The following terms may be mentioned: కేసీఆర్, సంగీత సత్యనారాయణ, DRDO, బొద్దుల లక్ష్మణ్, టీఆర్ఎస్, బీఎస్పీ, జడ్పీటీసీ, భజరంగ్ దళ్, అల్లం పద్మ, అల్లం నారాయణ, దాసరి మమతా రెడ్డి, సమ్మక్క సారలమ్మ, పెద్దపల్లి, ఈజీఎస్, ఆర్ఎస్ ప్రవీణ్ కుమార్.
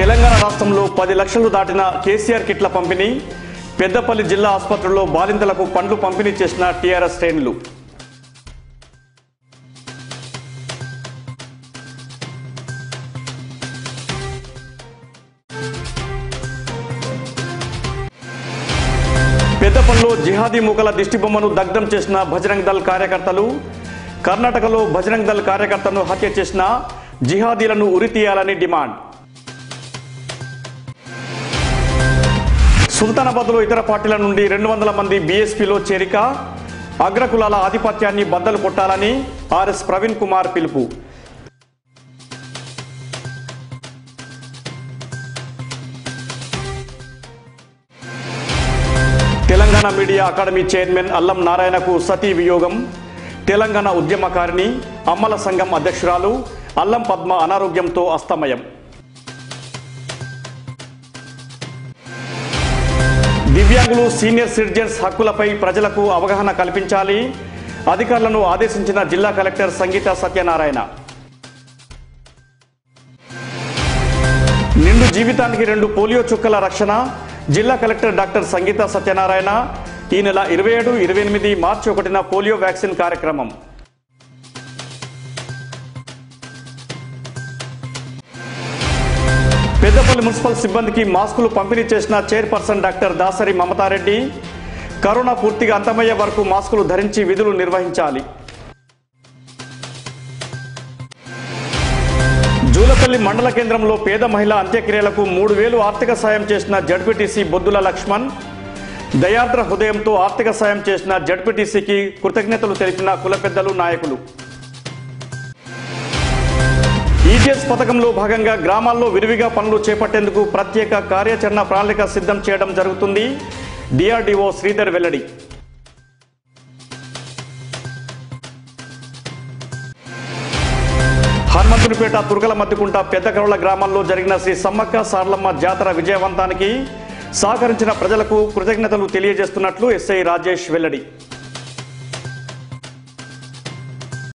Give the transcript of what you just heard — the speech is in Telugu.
తెలంగాణ రాష్ట్రంలో 10 లక్షలు దాటిన కేసీఆర్ కిట్ల పంపిణీ పెద్దపల్లి జిల్లా ఆసుపత్రిలో బాలింతలకు పండ్లు పంపిణీ చేసిన టీఆర్ఎస్ శ్రేణులు పెద్దపల్లిలో జిహాదీ మూకల దిష్టిబొమ్మను దగ్ధం చేసిన భజరంగ్ దళ్ కార్యకర్తలు కర్ణాటకలో భజరంగ్ దళ్ కార్యకర్తను హత్య చేసిన జిహాదీలను ఉరితీయాలని డిమాండ్ సుల్తానాబాద్లో ఇతర పార్టీల నుండి 200 మంది బీఎస్పీలో చేరిక అగ్రకులాల ఆధిపత్యాన్ని బద్దలు కొట్టాలని ఆర్ఎస్ ప్రవీణ్ కుమార్ పిలుపు తెలంగాణ మీడియా అకాడమీ చైర్మన్ అల్లం నారాయణకు సతీ వియోగం తెలంగాణ ఉద్యమకారిణి అమల సంగం అధ్యక్షురాలు అల్లం పద్మ అనారోగ్యంతో అస్తమయం దివ్యాంగులు సీనియర్ సిటిజన్స్ హక్కులపై ప్రజలకు అవగాహన కల్పించాలి అధికారులను ఆదేశించిన జిల్లా కలెక్టర్ సంగీత సత్యనారాయణ నిండు జీవితానికి 2 పోలియో చుక్కల రక్షణ జిల్లా కలెక్టర్ డాక్టర్ సంగీత సత్యనారాయణ ఈ నెల 27, 28 మార్చి 1న పోలియో వ్యాక్సిన్ కార్యక్రమం పెద్దపల్లి మున్సిపల్ సిబ్బందికి మాస్కులు పంపిణీ చేసిన chairperson doctor దాసరి మమతా రెడ్డి corona పూర్తిగా అంతమయ్యే వరకు మాస్కులు ధరించి విధులు నిర్వహించాలి జూలపల్లి మండల కేంద్రంలో పేద మహిళ అంత్యక్రియలకు 3,000 ఆర్థిక సాయం చేసిన జడ్పీటీసీ బొద్దుల లక్ష్మణ్ దయార్ద్ర హృదయంతో ఆర్థిక సాయం చేసిన జడ్పీటీసీకి కృతజ్ఞతలు తెలిపిన కుల పెద్దలు నాయకులు ఈజీఎస్ పథకంలో భాగంగా గ్రామాల్లో విరివిగా పనులు చేపట్టేందుకు ప్రత్యేక కార్యాచరణ ప్రణాళిక సిద్ధం చేయడం జరుగుతుంది DRDO శ్రీధర్ వెల్లడి హనుమంతునిపేట తుర్గల మధ్యకుంట పెద్దకరవుల గ్రామాల్లో జరిగిన శ్రీ సమ్మక్క సారలమ్మ జాతర విజయవంతానికి సహకరించిన ప్రజలకు కృతజ్ఞతలు తెలియజేస్తున్నట్లు ఎస్ఐ రాజేష్ వెల్లడి